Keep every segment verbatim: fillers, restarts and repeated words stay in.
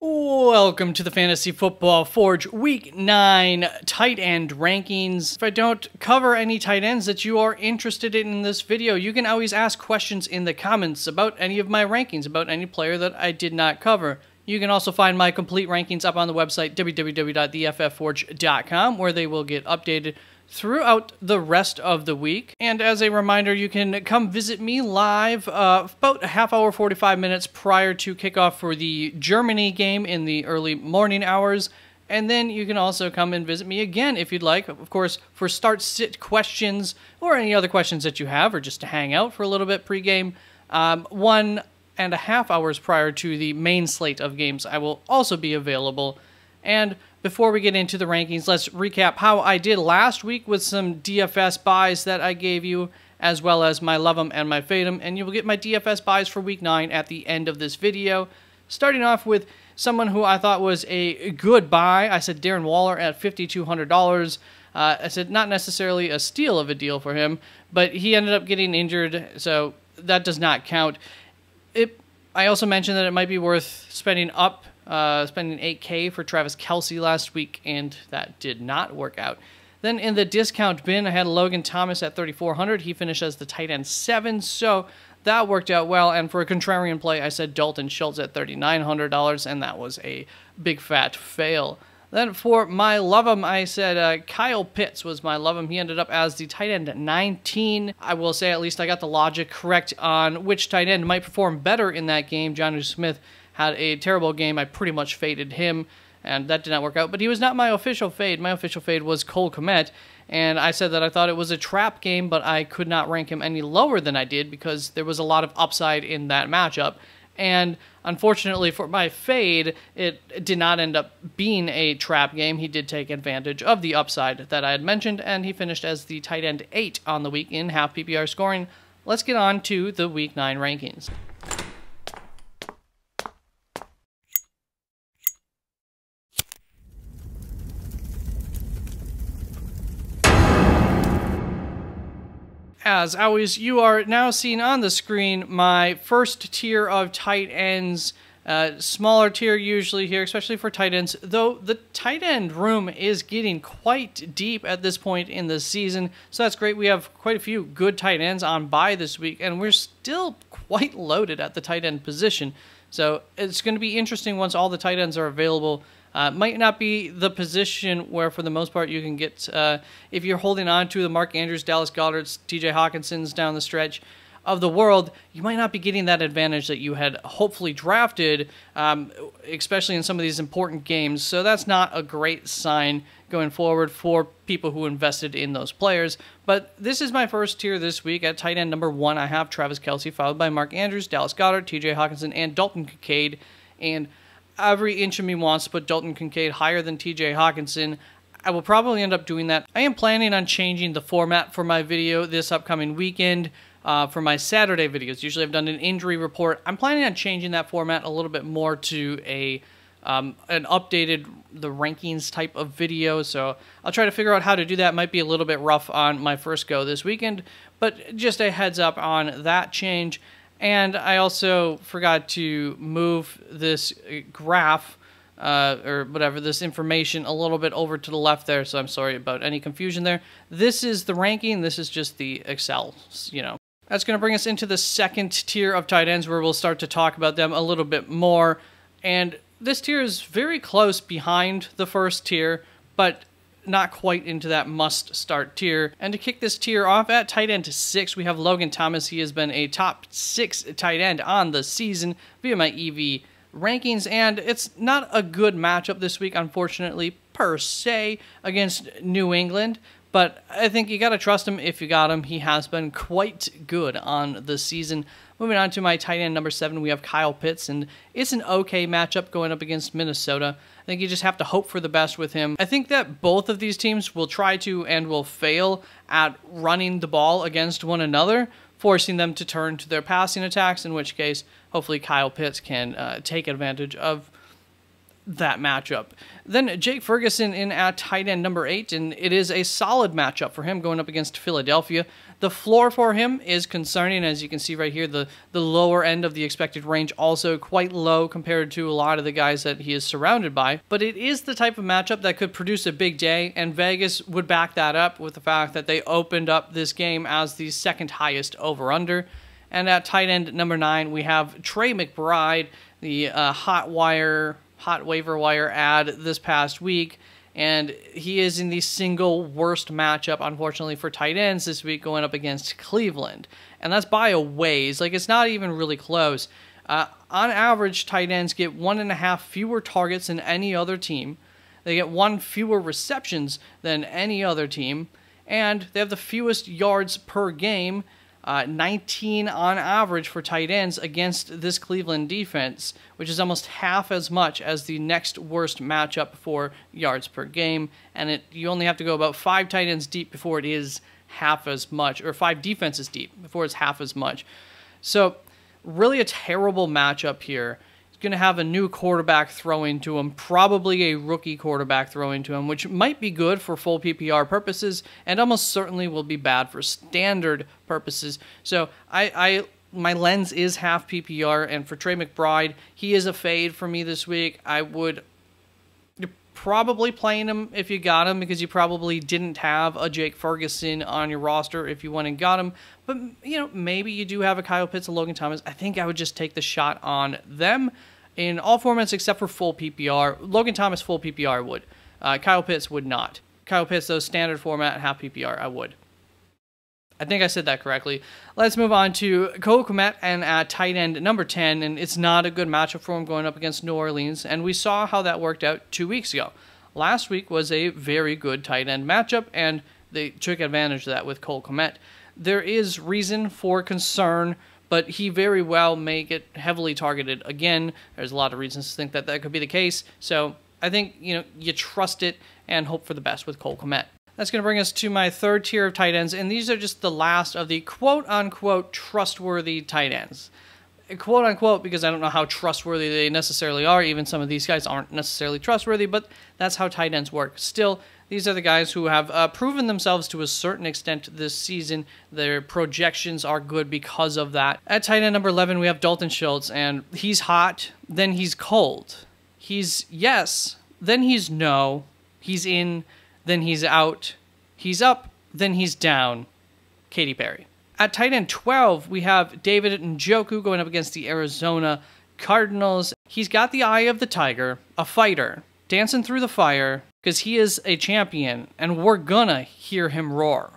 Welcome to the Fantasy Football Forge Week nine Tight End Rankings. If I don't cover any tight ends that you are interested in in this video, you can always ask questions in the comments about any of my rankings, about any player that I did not cover. You can also find my complete rankings up on the website, w w w dot the f f forge dot com, where they will get updated throughout the rest of the week. And as a reminder, you can come visit me live uh, about a half hour, forty-five minutes prior to kickoff for the Germany game in the early morning hours. And then you can also come and visit me again if you'd like, of course, for start-sit questions or any other questions that you have, or just to hang out for a little bit pregame. Um, one and a half hours prior to the main slate of games, I will also be available. And before we get into the rankings, let's recap how I did last week with some D F S buys that I gave you, as well as my love 'em and my fade 'em, and you will get my D F S buys for week nine at the end of this video. Starting off with someone who I thought was a good buy, I said Darren Waller at fifty-two hundred dollars. Uh, I said not necessarily a steal of a deal for him, but he ended up getting injured, so that does not count. It, I also mentioned that it might be worth spending up Uh, spending eight K for Travis Kelce last week, and that did not work out. Then in the discount bin, I had Logan Thomas at thirty-four hundred. He finished as the tight end seven, so that worked out well. And for a contrarian play, I said Dalton Schultz at thirty-nine hundred dollars, and that was a big fat fail. Then for my love 'em, I said uh, Kyle Pitts was my love 'em. He ended up as the tight end at nineteen. I will say at least I got the logic correct on which tight end might perform better in that game. Jonnu Smith had a terrible game. I pretty much faded him, and that did not work out. But he was not my official fade. My official fade was Cole Kmet, and I said that I thought it was a trap game, but I could not rank him any lower than I did because there was a lot of upside in that matchup. And unfortunately for my fade, it did not end up being a trap game. He did take advantage of the upside that I had mentioned, and he finished as the tight end eight on the week in half P P R scoring. Let's get on to the week nine rankings. As always, you are now seeing on the screen my first tier of tight ends, uh, smaller tier usually here, especially for tight ends, though the tight end room is getting quite deep at this point in the season, so that's great. We have quite a few good tight ends on bye this week, and we're still quite loaded at the tight end position, so it's going to be interesting once all the tight ends are available. Uh, might not be the position where, for the most part, you can get, uh, if you're holding on to the Mark Andrews, Dallas Goedert's, T J Hawkinson's down the stretch of the world, you might not be getting that advantage that you had hopefully drafted, um, especially in some of these important games. So that's not a great sign going forward for people who invested in those players. But this is my first tier this week. At tight end number one, I have Travis Kelce, followed by Mark Andrews, Dallas Goedert, T J Hockenson, and Dalton Kincaid. And every inch of me wants to put Dalton Kincaid higher than T J Hockenson. I will probably end up doing that. I am planning on changing the format for my video this upcoming weekend uh, for my Saturday videos. Usually I've done an injury report. I'm planning on changing that format a little bit more to a um, an updated, the rankings type of video. So I'll try to figure out how to do that. Might be a little bit rough on my first go this weekend, but just a heads up on that change. And I also forgot to move this graph, uh, or whatever, this information a little bit over to the left there, so I'm sorry about any confusion there. This is the ranking, this is just the Excel, you know. That's going to bring us into the second tier of tight ends, where we'll start to talk about them a little bit more. And this tier is very close behind the first tier, but not quite into that must-start tier. And to kick this tier off at tight end six, we have Logan Thomas. He has been a top six tight end on the season via my E V rankings, and it's not a good matchup this week, unfortunately, per se, against New England, but I think you gotta trust him if you got him. He has been quite good on the season. Moving on to my tight end number seven, we have Kyle Pitts, and it's an okay matchup going up against Minnesota. I think you just have to hope for the best with him. I think that both of these teams will try to and will fail at running the ball against one another, forcing them to turn to their passing attacks, in which case, hopefully Kyle Pitts can uh, take advantage of that matchup. Then Jake Ferguson in at tight end number eight, and it is a solid matchup for him going up against Philadelphia. The floor for him is concerning, as you can see right here. The, the lower end of the expected range also quite low compared to a lot of the guys that he is surrounded by. But it is the type of matchup that could produce a big day, and Vegas would back that up with the fact that they opened up this game as the second highest over-under. And at tight end number nine, we have Trey McBride, the uh, hot wire... hot waiver wire ad this past week, and he is in the single worst matchup, unfortunately, for tight ends this week going up against Cleveland, and that's by a ways. Like, it's not even really close. Uh, on average, tight ends get one and a half fewer targets than any other team. They get one fewer receptions than any other team, and they have the fewest yards per game, Uh, nineteen on average for tight ends against this Cleveland defense, which is almost half as much as the next worst matchup for yards per game. And it, you only have to go about five tight ends deep before it is half as much, or five defenses deep before it's half as much. So really a terrible matchup here. He's going to have a new quarterback throwing to him, probably a rookie quarterback throwing to him, which might be good for full P P R purposes and almost certainly will be bad for standard purposes. So I, I my lens is half P P R, and for Trey McBride, he is a fade for me this week. I would you're probably playing him if you got him, because you probably didn't have a Jake Ferguson on your roster if you went and got him. But you know, maybe you do have a Kyle Pitts, a Logan Thomas. I think I would just take the shot on them in all formats except for full P P R. Logan Thomas full P P R would. Uh, Kyle Pitts would not. Kyle Pitts, though, standard format, half P P R, I would. I think I said that correctly. Let's move on to Cole Kmet and uh, tight end number ten, and it's not a good matchup for him going up against New Orleans, and we saw how that worked out two weeks ago. Last week was a very good tight end matchup, and they took advantage of that with Cole Kmet. There is reason for concern, but he very well may get heavily targeted again. There's a lot of reasons to think that that could be the case, so I think, you know, you trust it and hope for the best with Cole Kmet. That's going to bring us to my third tier of tight ends, and these are just the last of the quote-unquote trustworthy tight ends. Quote-unquote, because I don't know how trustworthy they necessarily are. Even some of these guys aren't necessarily trustworthy, but that's how tight ends work. Still, these are the guys who have uh, proven themselves to a certain extent this season. Their projections are good because of that. At tight end number eleven, we have Dalton Schultz, and he's hot, then he's cold. He's yes, then he's no. He's in... then he's out, he's up, then he's down. Katy Perry. At tight end twelve, we have David Njoku going up against the Arizona Cardinals. He's got the eye of the tiger, a fighter, dancing through the fire, because he is a champion, and we're gonna hear him roar.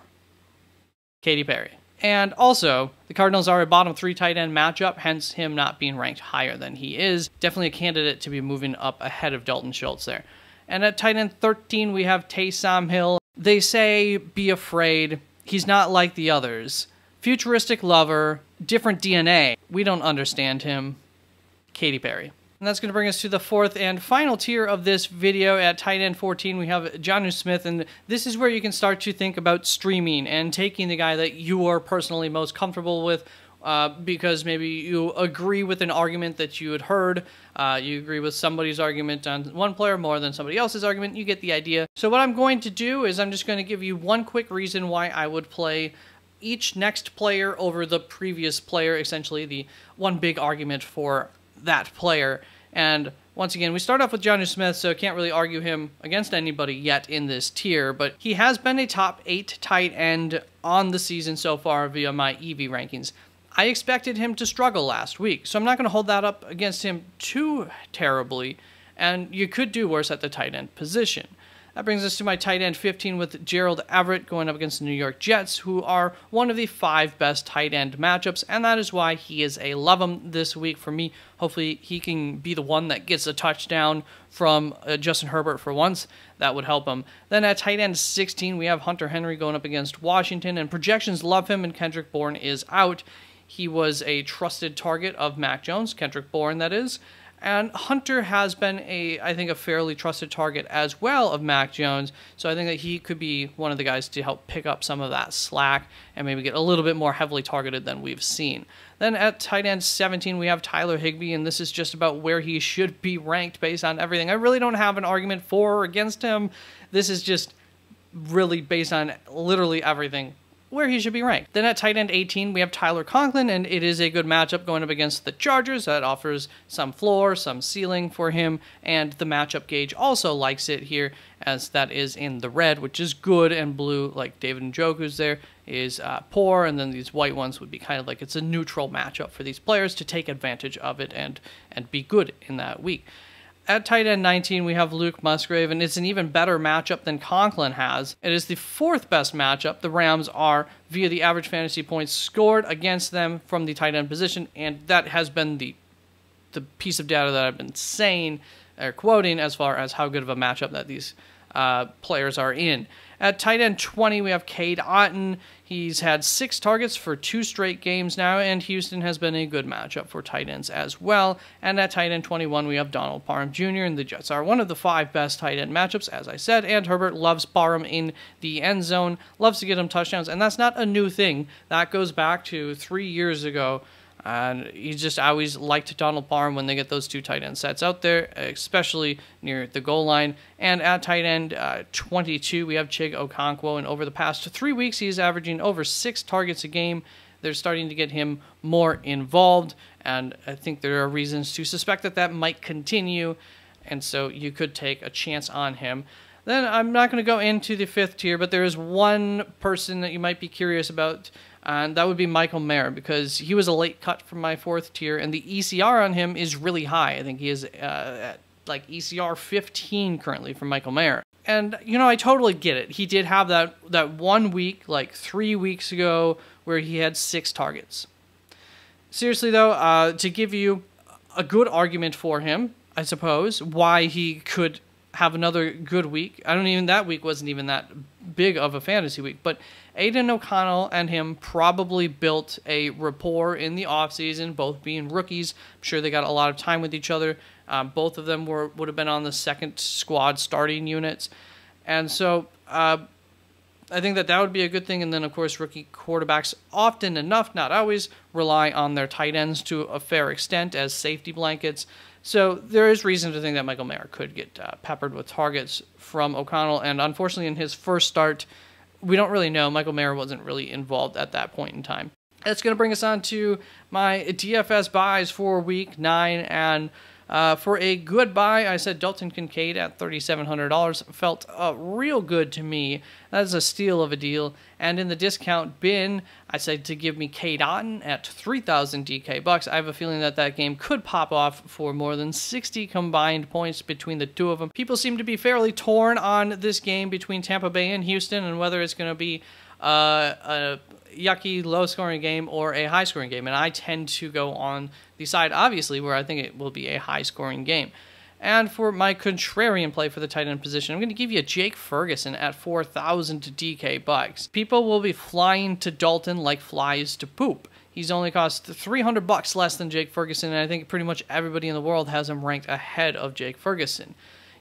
Katy Perry. And also, the Cardinals are a bottom three tight end matchup, hence him not being ranked higher than he is. Definitely a candidate to be moving up ahead of Dalton Schultz there. And at tight end thirteen, we have Taysom Hill. They say, be afraid. He's not like the others. Futuristic lover, different D N A. We don't understand him. Katy Perry. And that's going to bring us to the fourth and final tier of this video. At tight end fourteen, we have Jonnu Smith, and this is where you can start to think about streaming and taking the guy that you are personally most comfortable with, Uh, because maybe you agree with an argument that you had heard. Uh, you agree with somebody's argument on one player more than somebody else's argument. You get the idea. So what I'm going to do is I'm just going to give you one quick reason why I would play each next player over the previous player, essentially the one big argument for that player. And once again, we start off with Jonnu Smith, so can't really argue him against anybody yet in this tier, but he has been a top eight tight end on the season so far via my E V rankings. I expected him to struggle last week, so I'm not going to hold that up against him too terribly, and you could do worse at the tight end position. That brings us to my tight end fifteen with Gerald Everett going up against the New York Jets, who are one of the five best tight end matchups, and that is why he is a love him this week for me. Hopefully he can be the one that gets a touchdown from uh, Justin Herbert for once. That would help him. Then at tight end sixteen, we have Hunter Henry going up against Washington, and projections love him, and Kendrick Bourne is out. He was a trusted target of Mac Jones, Kendrick Bourne, that is. And Hunter has been a, I think, a fairly trusted target as well of Mac Jones. So I think that he could be one of the guys to help pick up some of that slack and maybe get a little bit more heavily targeted than we've seen. Then at tight end seventeen, we have Tyler Higbee, and this is just about where he should be ranked based on everything. I really don't have an argument for or against him. This is just really based on literally everything where he should be ranked. Then at tight end eighteen, we have Tyler Conklin, and it is a good matchup going up against the Chargers. That offers some floor, some ceiling for him, and the matchup gauge also likes it here, as that is in the red, which is good, and blue, like David Njoku's there, is uh, poor, and then these white ones would be kind of like, it's a neutral matchup for these players to take advantage of it and, and be good in that week. At tight end nineteen, we have Luke Musgrave, and it's an even better matchup than Conklin has. It is the fourth best matchup. The Rams are, via the average fantasy points scored against them from the tight end position, and that has been the the piece of data that I've been saying or quoting as far as how good of a matchup that these uh, players are in. At tight end twenty, we have Cade Otten. He's had six targets for two straight games now, and Houston has been a good matchup for tight ends as well. And at tight end twenty-one, we have Donald Parham Junior, and the Jets are one of the five best tight end matchups, as I said, and Herbert loves Parham in the end zone, loves to get him touchdowns, and that's not a new thing. That goes back to three years ago, and he just always liked Donald Parham when they get those two tight end sets out there, especially near the goal line. And at tight end uh, twenty-two, we have Chig Okonkwo, and over the past three weeks, he's averaging over six targets a game. They're starting to get him more involved, and I think there are reasons to suspect that that might continue, and so you could take a chance on him. Then I'm not going to go into the fifth tier, but there is one person that you might be curious about, and that would be Michael Mayer, because he was a late cut from my fourth tier, and the E C R on him is really high. I think he is uh, at like E C R fifteen currently for Michael Mayer. And, you know, I totally get it. He did have that, that one week, like three weeks ago, where he had six targets. Seriously, though, uh, to give you a good argument for him, I suppose, why he could have another good week. I don't even, that week wasn't even that big of a fantasy week, but Aiden O'Connell and him probably built a rapport in the offseason, both being rookies. I'm sure they got a lot of time with each other. Um, both of them were would have been on the second squad starting units. And so uh, I think that that would be a good thing. And then, of course, rookie quarterbacks often enough, not always, rely on their tight ends to a fair extent as safety blankets. So there is reason to think that Michael Mayer could get uh, peppered with targets from O'Connell. And unfortunately, in his first start, we don't really know. Michael Mayer wasn't really involved at that point in time. That's going to bring us on to my D F S buys for week nine. And uh, for a good buy, I said Dalton Kincaid at thirty-seven hundred dollars felt uh, real good to me. That's a steal of a deal. And in the discount bin, I said to give me Cade Otten at three thousand D K bucks. I have a feeling that that game could pop off for more than sixty combined points between the two of them. People seem to be fairly torn on this game between Tampa Bay and Houston, and whether it's going to be uh, a yucky low-scoring game or a high-scoring game. And I tend to go on the side, obviously, where I think it will be a high-scoring game. And for my contrarian play for the tight end position, I'm going to give you Jake Ferguson at four thousand D K bucks. People will be flying to Dalton like flies to poop. He's only cost three hundred bucks less than Jake Ferguson, and I think pretty much everybody in the world has him ranked ahead of Jake Ferguson.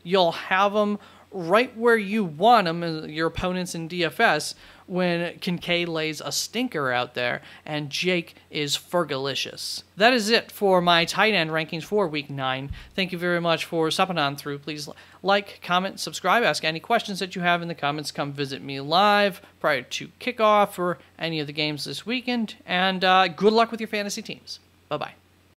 You'll have him right where you want him, your opponents in D F S, when Kincaid lays a stinker out there, and Jake is fergalicious. That is it for my tight end rankings for week nine. Thank you very much for stopping on through. Please like, comment, subscribe, ask any questions that you have in the comments. Come visit me live prior to kickoff or any of the games this weekend, and uh, good luck with your fantasy teams. Bye-bye.